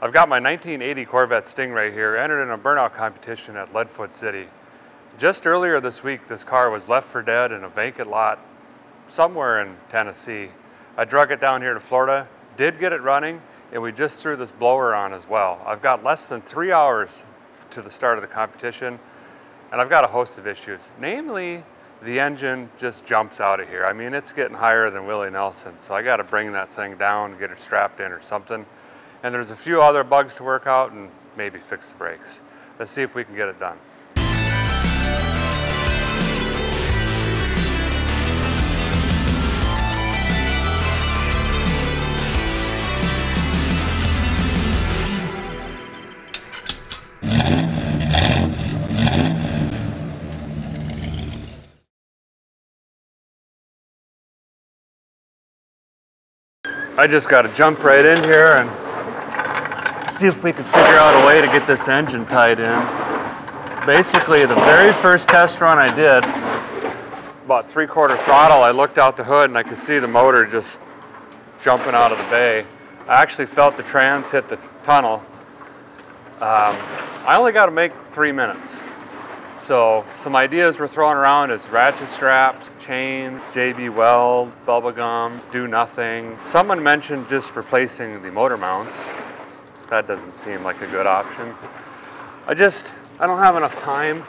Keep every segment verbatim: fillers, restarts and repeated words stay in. I've got my nineteen eighty Corvette Stingray here, entered in a burnout competition at Leadfoot City. Just earlier this week, this car was left for dead in a vacant lot somewhere in Tennessee. I drug it down here to Florida, did get it running, and we just threw this blower on as well. I've got less than three hours to the start of the competition, and I've got a host of issues. Namely, the engine just jumps out of here. I mean, it's getting higher than Willie Nelson, so I got to bring that thing down, get it strapped in or something. And there's a few other bugs to work out and maybe fix the brakes. Let's see if we can get it done. I just got to jump right in here and see if we can figure out a way to get this engine tied in. Basically, the very first test run I did, about three-quarter throttle, I looked out the hood and I could see the motor just jumping out of the bay. I actually felt the trans hit the tunnel. Um, I only got to make three minutes. So some ideas we're throwing around is ratchet straps, chains, J B Weld, bubble gum, do nothing. Someone mentioned just replacing the motor mounts. That doesn't seem like a good option. I just, I don't have enough time,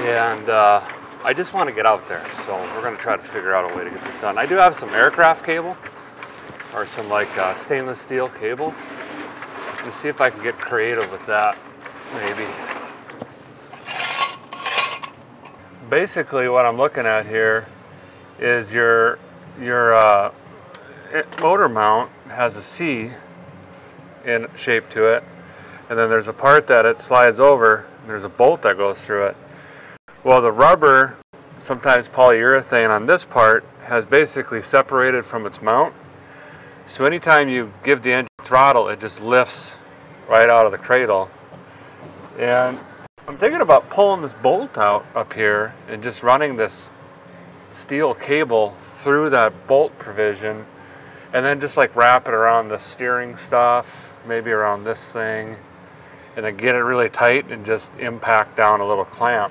and uh, I just want to get out there. So we're going to try to figure out a way to get this done. I do have some aircraft cable, or some like uh, stainless steel cable. Let's see if I can get creative with that, maybe. Basically, what I'm looking at here is your your uh, motor mount has a C in shape to it, and then there's a part that it slides over, and there's a bolt that goes through it. Well, the rubber, sometimes polyurethane on this part, has basically separated from its mount, so anytime you give the engine throttle, it just lifts right out of the cradle. And I'm thinking about pulling this bolt out up here and just running this steel cable through that bolt provision, and then just like wrap it around the steering stuff, maybe around this thing, and then get it really tight and just impact down a little clamp.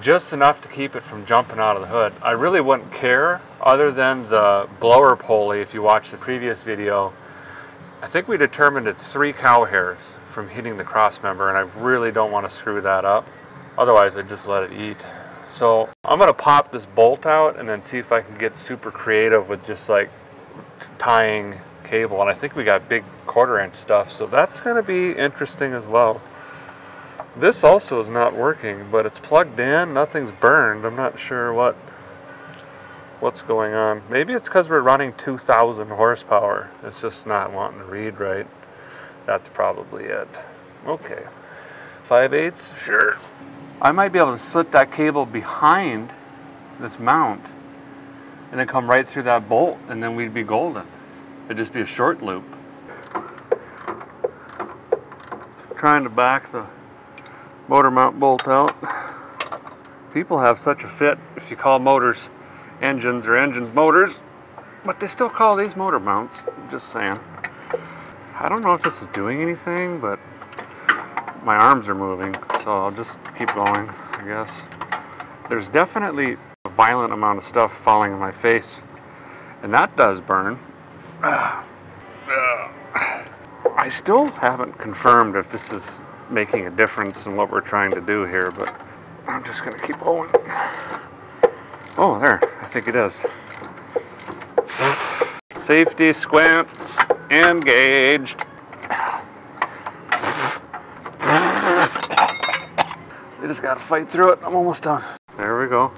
Just enough to keep it from jumping out of the hood. I really wouldn't care other than the blower pulley. If you watch the previous video, I think we determined it's three cow hairs from hitting the cross member, and I really don't want to screw that up. Otherwise, I just let it eat. So I'm gonna pop this bolt out and then see if I can get super creative with just like tying cable. And I think we got big quarter inch stuff, so that's gonna be interesting as well. This also is not working, but it's plugged in, nothing's burned. I'm not sure what what's going on. Maybe it's because we're running two thousand horsepower. It's just not wanting to read right. That's probably it. Okay, five eighths, sure. I might be able to slip that cable behind this mount and then come right through that bolt, and then we'd be golden. It'd just be a short loop. Trying to back the motor mount bolt out. People have such a fit if you call motors engines or engines motors, but they still call these motor mounts. Just saying. I don't know if this is doing anything, but my arms are moving, so I'll just keep going, I guess. There's definitely a violent amount of stuff falling in my face, and that does burn. I still haven't confirmed if this is making a difference in what we're trying to do here, but I'm just gonna keep going. Oh, there, I think it is. Safety squints engaged. We just gotta fight through it. I'm almost done. There we go.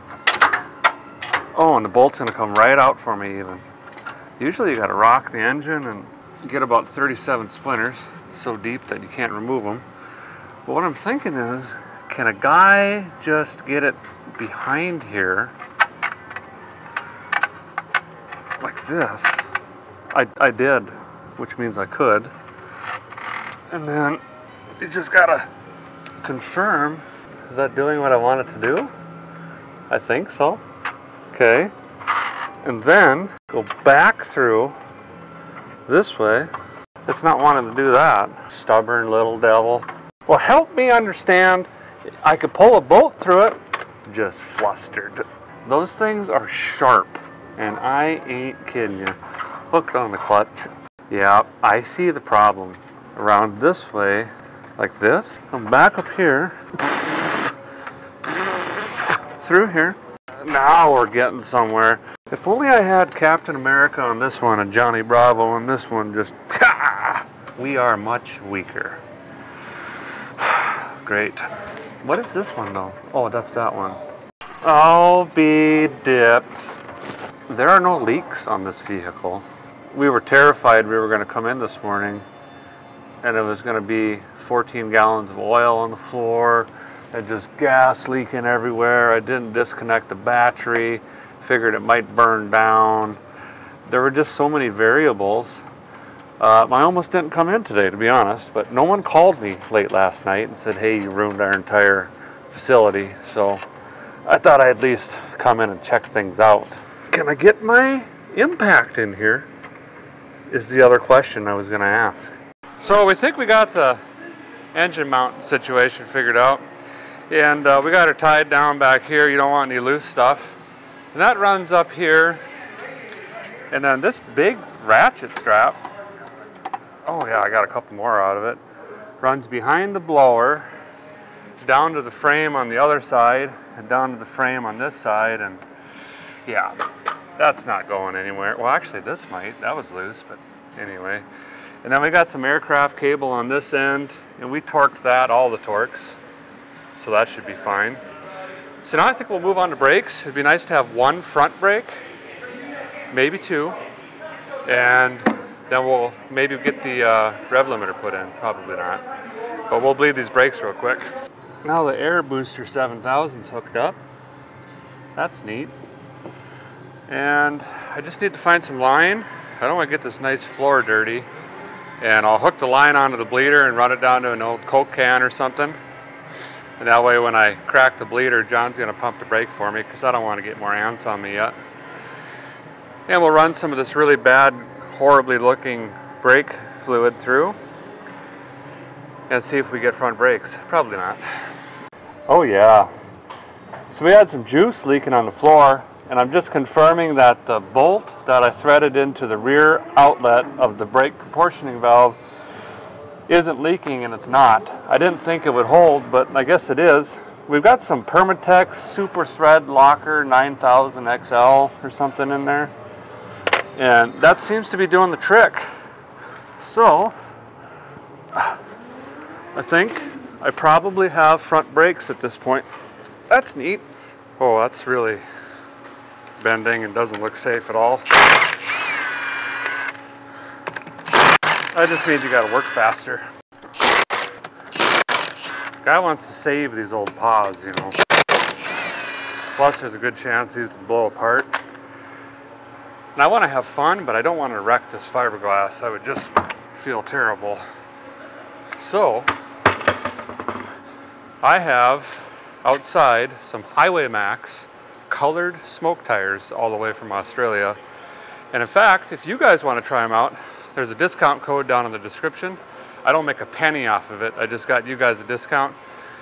Oh, and the bolt's gonna come right out for me even. Usually you gotta rock the engine and get about thirty-seven splinters so deep that you can't remove them. But what I'm thinking is, can a guy just get it behind here like this? I, I did, which means I could. And then you just gotta confirm, is that doing what I want it to do? I think so. Okay. And then go back through this way. It's not wanting to do that. Stubborn little devil. Well, help me understand. I could pull a bolt through it. Just flustered. Those things are sharp, and I ain't kidding you. Hooked on the clutch. Yeah, I see the problem. Around this way, like this. Come back up here. Through here. Now we're getting somewhere. If only I had Captain America on this one and Johnny Bravo on this one, just ha! We are much weaker. Great. What is this one though? Oh, that's that one. I'll be dipped. There are no leaks on this vehicle. We were terrified we were gonna come in this morning and it was gonna be fourteen gallons of oil on the floor and just gas leaking everywhere. I didn't disconnect the battery. Figured it might burn down. There were just so many variables. Uh, I almost didn't come in today, to be honest, but no one called me late last night and said, hey, you ruined our entire facility. So I thought I'd at least come in and check things out. Can I get my impact in here? Is the other question I was gonna ask. So we think we got the engine mount situation figured out. And uh, we got her tied down back here. You don't want any loose stuff. And that runs up here, and then this big ratchet strap, oh yeah, I got a couple more out of it, runs behind the blower, down to the frame on the other side, and down to the frame on this side, and yeah, that's not going anywhere. Well, actually this might, that was loose, but anyway. And then we got some aircraft cable on this end, and we torqued that, all the torques, so that should be fine. So now I think we'll move on to brakes. It'd be nice to have one front brake, maybe two, and then we'll maybe get the uh, rev limiter put in, probably not. But we'll bleed these brakes real quick. Now the air booster seven thousand's hooked up. That's neat. And I just need to find some line. I don't want to get this nice floor dirty. And I'll hook the line onto the bleeder and run it down to an old Coke can or something. And that way when I crack the bleeder, John's gonna pump the brake for me because I don't want to get more ants on me yet. And we'll run some of this really bad, horribly looking brake fluid through and see if we get front brakes. Probably not. Oh yeah. So we had some juice leaking on the floor, and I'm just confirming that the bolt that I threaded into the rear outlet of the brake proportioning valve isn't leaking, and it's not. I didn't think it would hold, but I guess it is. We've got some Permatex Super Thread Locker nine thousand X L or something in there, and that seems to be doing the trick. So I think I probably have front brakes at this point. That's neat. Oh, that's really bending and doesn't look safe at all. That just means you gotta work faster. Guy wants to save these old paws, you know. Plus there's a good chance these will blow apart. And I wanna have fun, but I don't wanna wreck this fiberglass. I would just feel terrible. So, I have outside some Highway Max colored smoke tires all the way from Australia. And in fact, if you guys wanna try them out, there's a discount code down in the description. I don't make a penny off of it. I just got you guys a discount.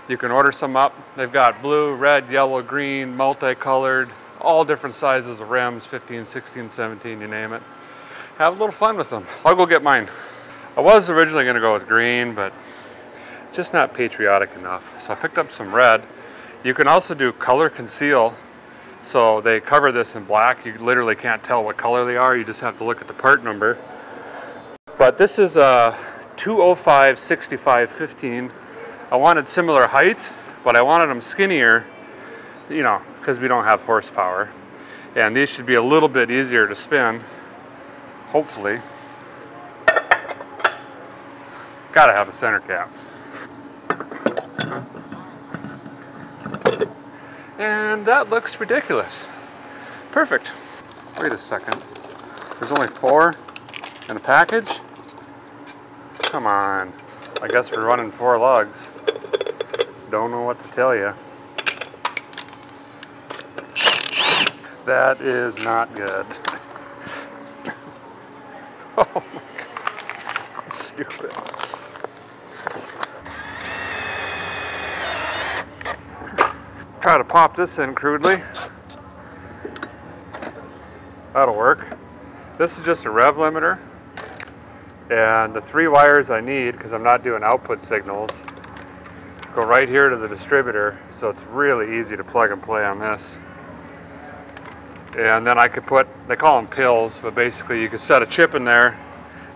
You can order some up. They've got blue, red, yellow, green, multicolored, all different sizes of rims, fifteen, sixteen, seventeen, you name it. Have a little fun with them. I'll go get mine. I was originally gonna go with green, but just not patriotic enough. So I picked up some red. You can also do color conceal. So they cover this in black. You literally can't tell what color they are. You just have to look at the part number. But this is a two oh five sixty-five fifteen. I wanted similar height, but I wanted them skinnier, you know, because we don't have horsepower. And these should be a little bit easier to spin, hopefully. Gotta have a center cap. And that looks ridiculous. Perfect. Wait a second. There's only four in a package? Come on. I guess we're running four lugs. Don't know what to tell you. That is not good. Oh my God. thread. Try to pop this in crudely. That'll work. This is just a rev limiter, and the three wires I need, because I'm not doing output signals, go right here to the distributor, so it's really easy to plug and play on this. And then I could put, they call them pills, but basically you could set a chip in there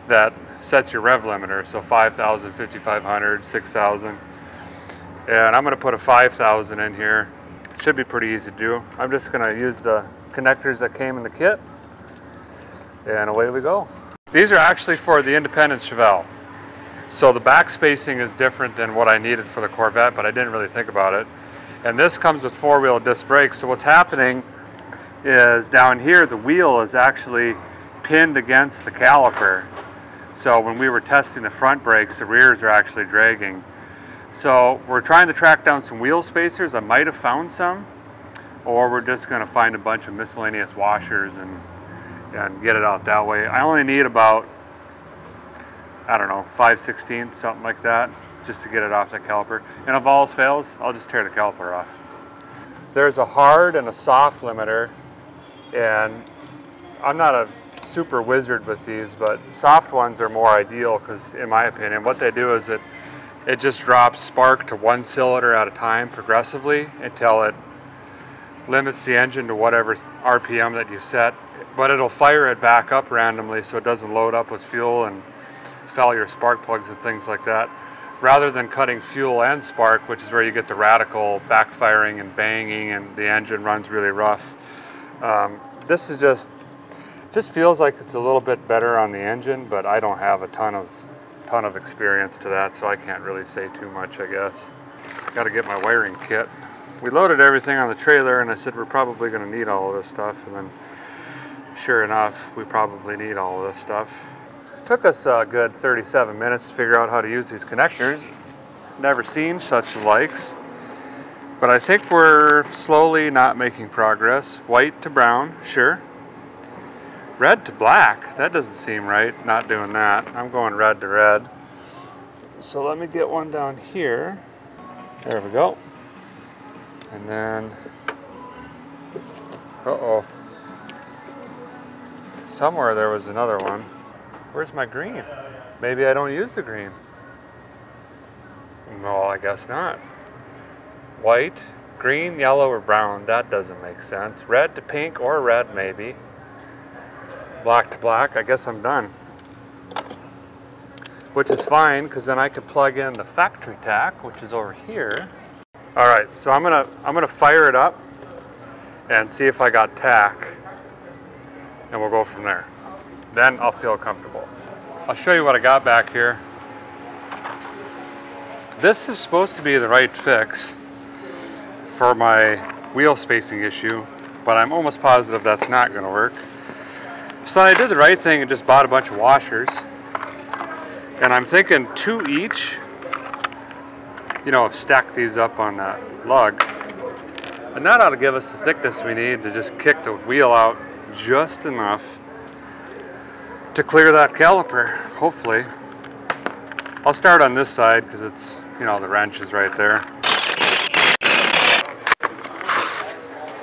that sets your rev limiter, so five thousand, fifty-five hundred, six thousand. And I'm going to put a five thousand in here. It should be pretty easy to do. I'm just going to use the connectors that came in the kit, and away we go. These are actually for the Independence Chevelle. So the back spacing is different than what I needed for the Corvette, but I didn't really think about it. And this comes with four-wheel disc brakes, so what's happening is down here the wheel is actually pinned against the caliper. So when we were testing the front brakes, the rears are actually dragging. So we're trying to track down some wheel spacers. I might have found some, or we're just going to find a bunch of miscellaneous washers and, and get it out that way. I only need about, I don't know, five sixteenths, something like that, just to get it off that caliper. And if all else fails, I'll just tear the caliper off. There's a hard and a soft limiter, and I'm not a super wizard with these, but soft ones are more ideal because, in my opinion, what they do is it, it just drops spark to one cylinder at a time progressively until it limits the engine to whatever R P M that you set, but it'll fire it back up randomly so it doesn't load up with fuel and failure your spark plugs and things like that, rather than cutting fuel and spark, which is where you get the radical backfiring and banging and the engine runs really rough. Um, this is just, just feels like it's a little bit better on the engine, but I don't have a ton of, ton of experience to that, so I can't really say too much, I guess. Got to get my wiring kit. We loaded everything on the trailer, and I said we're probably going to need all of this stuff, and then sure enough, we probably need all of this stuff. Took us a good thirty-seven minutes to figure out how to use these connectors. Never seen such likes. But I think we're slowly not making progress. White to brown, sure. Red to black, that doesn't seem right, not doing that. I'm going red to red. So let me get one down here. There we go. And then, uh-oh. Somewhere there was another one. Where's my green? Maybe I don't use the green. No, I guess not. White, green, yellow, or brown. That doesn't make sense. Red to pink or red, maybe. Black to black. I guess I'm done. Which is fine, because then I can plug in the factory tack, which is over here. All right, so I'm gonna I'm gonna fire it up and see if I got tack, and we'll go from there. Then I'll feel comfortable. I'll show you what I got back here. This is supposed to be the right fix for my wheel spacing issue, but I'm almost positive that's not gonna work. So I did the right thing and just bought a bunch of washers. And I'm thinking two each, you know, stack these up on that lug. And that ought to give us the thickness we need to just kick the wheel out just enough to clear that caliper, hopefully. I'll start on this side because it's, you know, the wrench is right there. What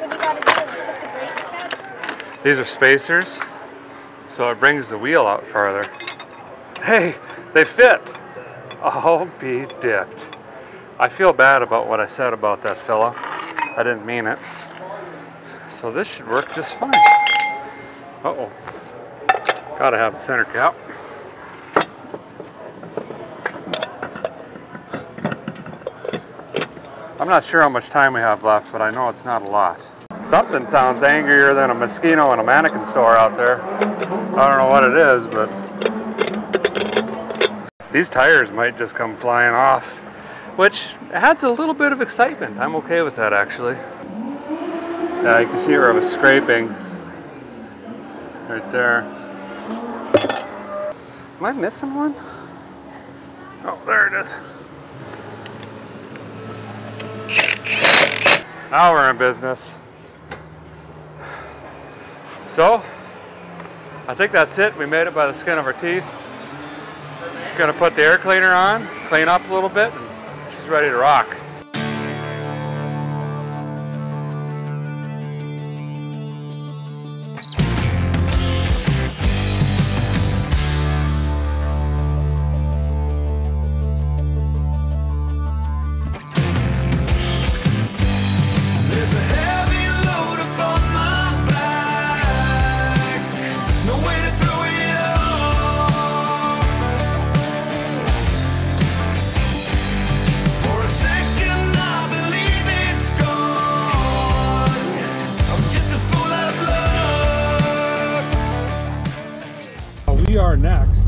you gotta do is put the brake pad. These are spacers, so it brings the wheel out farther. Hey, they fit! I'll be dipped. I feel bad about what I said about that fella. I didn't mean it. So this should work just fine. Uh-oh. Gotta have a center cap. I'm not sure how much time we have left, but I know it's not a lot. Something sounds angrier than a mosquito in a mannequin store out there. I don't know what it is, but these tires might just come flying off, which adds a little bit of excitement. I'm okay with that, actually. Yeah, you can see where I was scraping. Right there. Am I missing one? Oh, there it is. Now we're in business. So, I think that's it. We made it by the skin of our teeth. gonna put the air cleaner on, clean up a little bit, and she's ready to rock. We are next,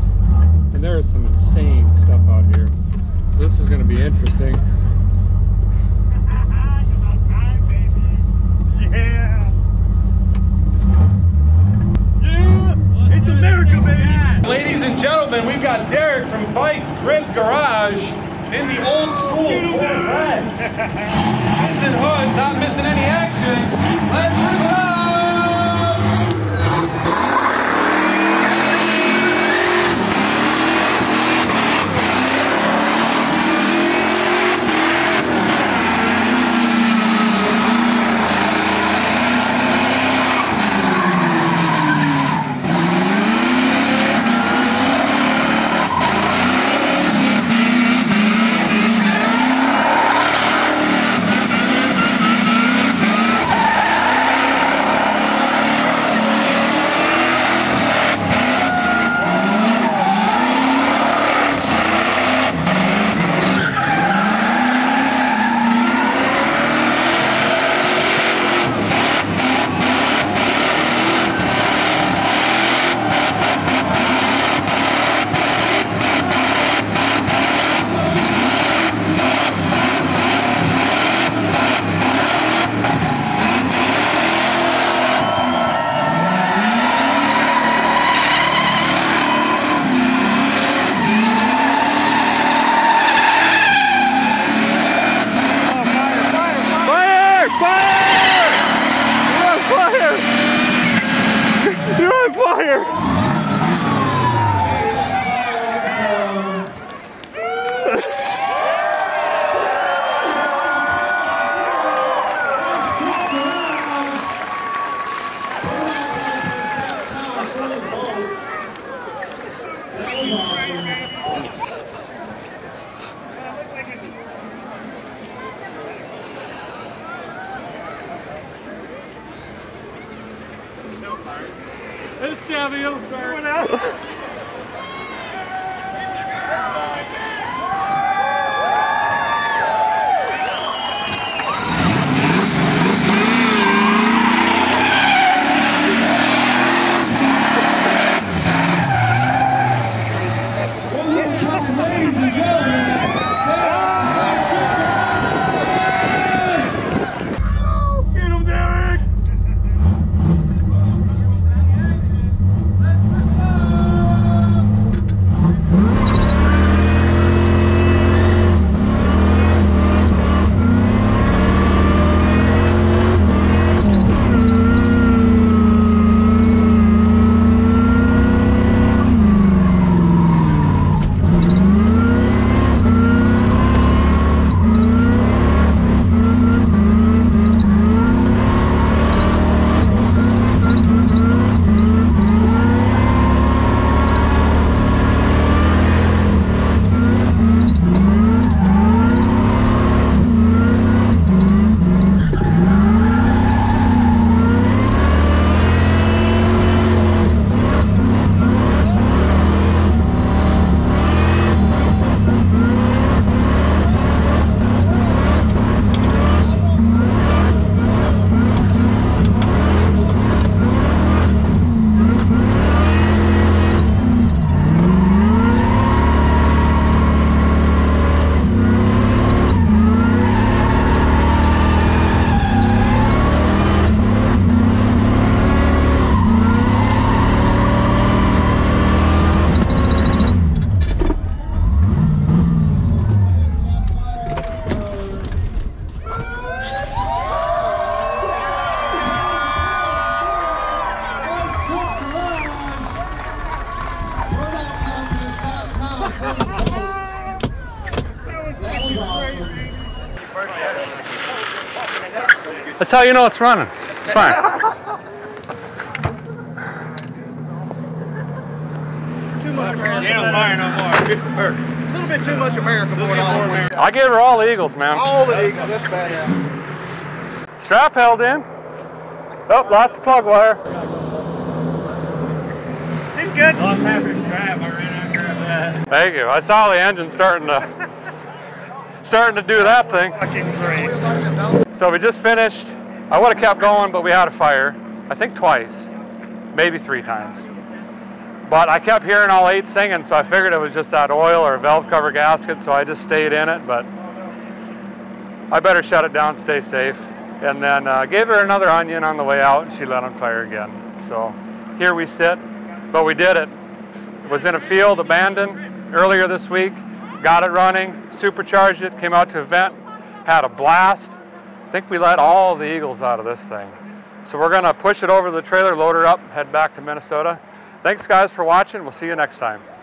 and there is some insane stuff out here, so this is going to be interesting. Yeah! Yeah! It's America, baby! Ladies and gentlemen, we've got Derek from Vice Grip Garage in the old school Corvette. Missing hood, not missing any action. Let's move on! This Chevy will start going out. Let's go! That's how you know it's running. It's fine. Too much American. Yeah, fire no more. It's a little bit too much American board all over. I gave her all the Eagles, man. All the Eagles. That's bad. Yeah. Strap held in. Oh, lost the plug wire. He's good. Lost half your strap. I ran out and grabbed that. Thank you. I saw the engine starting to. starting to do that thing. So we just finished. I would have kept going, but we had a fire. I think twice, maybe three times. But I kept hearing all eight singing, so I figured it was just that oil or valve cover gasket, so I just stayed in it, but I better shut it down, stay safe. And then uh, gave her another onion on the way out, and she let on fire again. So here we sit, but we did it. Was in a field abandoned earlier this week. Got it running, supercharged it, came out to event, had a blast. I think we let all the Eagles out of this thing. So we're gonna push it over to the trailer, load her up, head back to Minnesota. Thanks guys for watching, we'll see you next time.